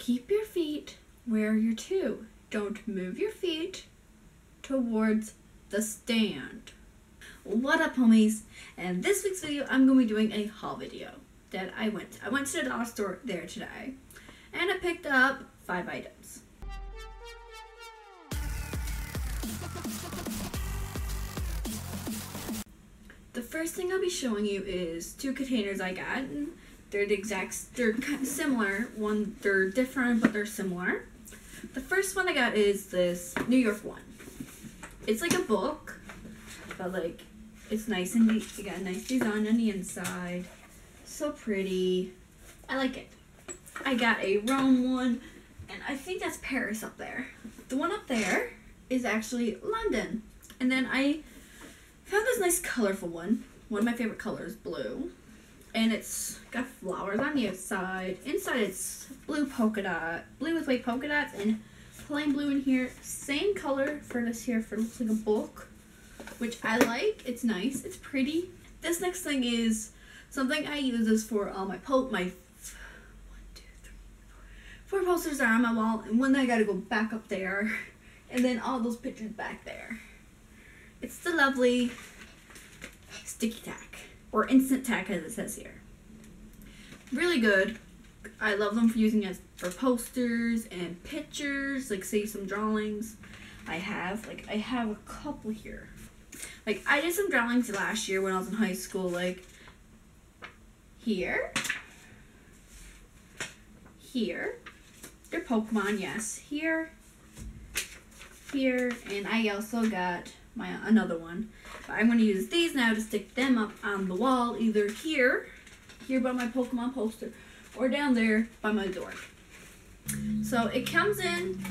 Keep your feet where you're to. Don't move your feet towards the stand. What up, homies? And this week's video, I'm going to be doing a haul video that I went to the dollar store there today, and I picked up 5 items. The first thing I'll be showing you is 2 containers I got. They're the exact, they're kind of similar. One, they're different, but they're similar. The first one I got is this New York one. It's like a book, but like, it's nice and neat. You got a nice design on the inside. So pretty. I like it. I got a Rome one, and I think that's Paris up there. The one up there is actually London. And then I found this nice colorful one. One of my favorite colors, blue. And it's got flowers on the outside. Inside it's blue polka dot, blue with white polka dots, and plain blue in here. Same color for this here, for looks like a book, which I like. It's nice, it's pretty. This next thing is something I use this for all my four posters are on my wall, and one that I gotta go back up there, and then all those pictures back there. It's the lovely sticky tac. Or instant tack, as it says here. Really good. I love them for using as for posters and pictures, like save some drawings. I have a couple here. Like, I did some drawings last year when I was in high school, like here. They're Pokemon, yes. Here, and I also got another one, but I'm going to use these now to stick them up on the wall, either here by my Pokemon poster, or down there by my door. So it comes in,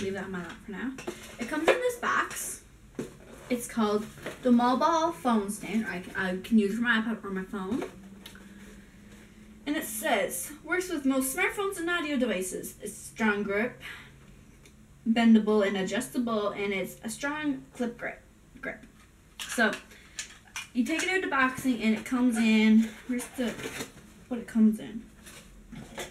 leave that on my lap for now, it comes in this box. It's called the Mobile Phone Stand. I can use it for my iPad or my phone, and it says works with most smartphones and audio devices. It's strong grip, bendable and adjustable, and it's a strong clip grip. So you take it out of the boxing, and it comes in, where's the what it comes in, okay.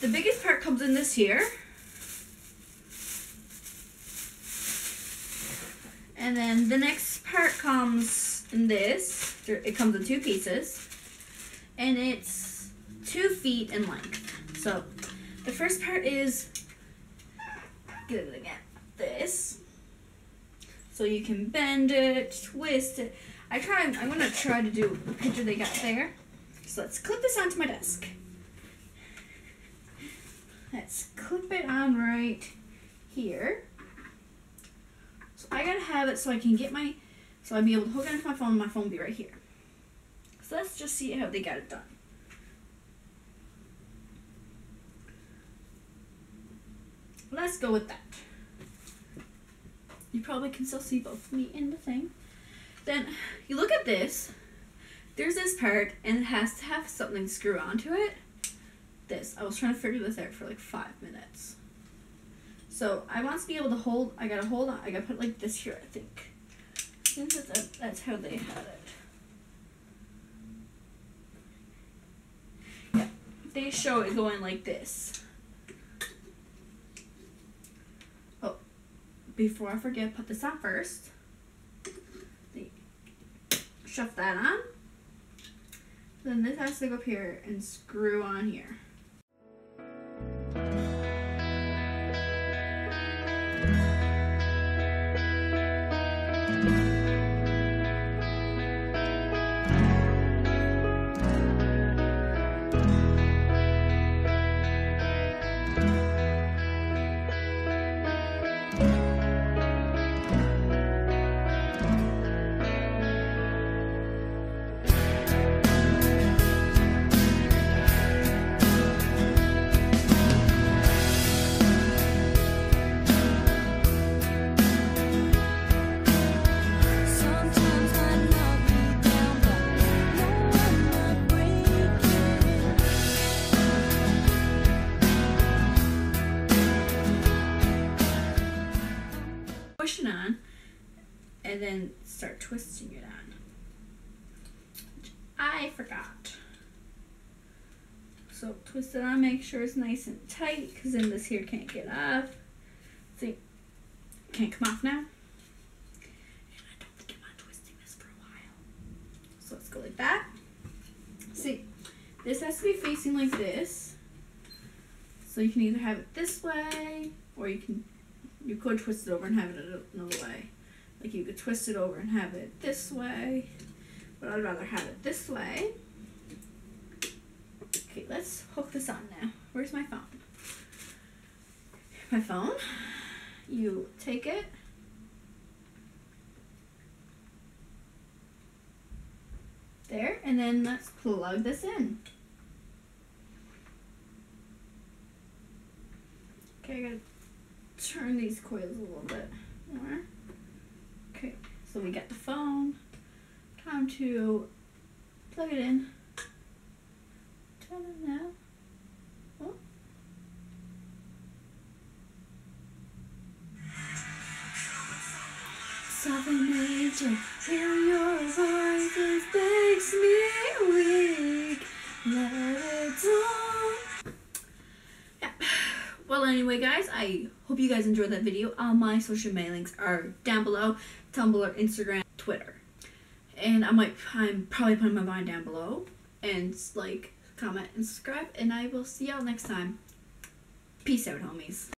The biggest part comes in this here, and then the next part comes in this. It comes in 2 pieces, and it's 2 feet in length. So the first part is, get it again, this. So you can bend it, twist it. I'm gonna try to do the picture they got there. So let's clip this onto my desk. Let's clip it on right here. So I gotta have it so I can get my, so I'll be able to hook it into my phone and my phone will be right here. So let's just see how they got it done. Let's go with that. You probably can still see both me and the thing. Then you look at this. There's this part, and it has to have something screw onto it. I was trying to figure this out for like 5 minutes. So I want to be able to hold. I gotta hold on. I gotta put it like this here, I think. Since that's how they had it. Yeah, they show it going like this. Before I forget, put this on first. Shove that on. Then this has to go up here and screw on here. Push it on, and then start twisting it on. I forgot. So twist it on, make sure it's nice and tight, because then this here can't get off. See, can't come off now. And I don't think I'm untwisting this for a while. So let's go like that. See, this has to be facing like this. So you can either have it this way, or you could twist it over and have it another way. Like you could twist it over and have it this way, but I'd rather have it this way. Okay, let's hook this on now. Where's my phone? My phone. You take it. There, and then let's plug this in. Okay, I gotta turn these coils a little bit more. Okay, so we got the phone. Time to plug it in. Turn it now. Oh. Something major in your voice that makes me weak. Let it on. Yeah. Well, anyway, guys, I hope you guys enjoyed that video. All my social mailings are down below: Tumblr, Instagram, Twitter. And I'm probably putting my mind down below, and like, comment, and subscribe, and I will see y'all next time. Peace out, homies.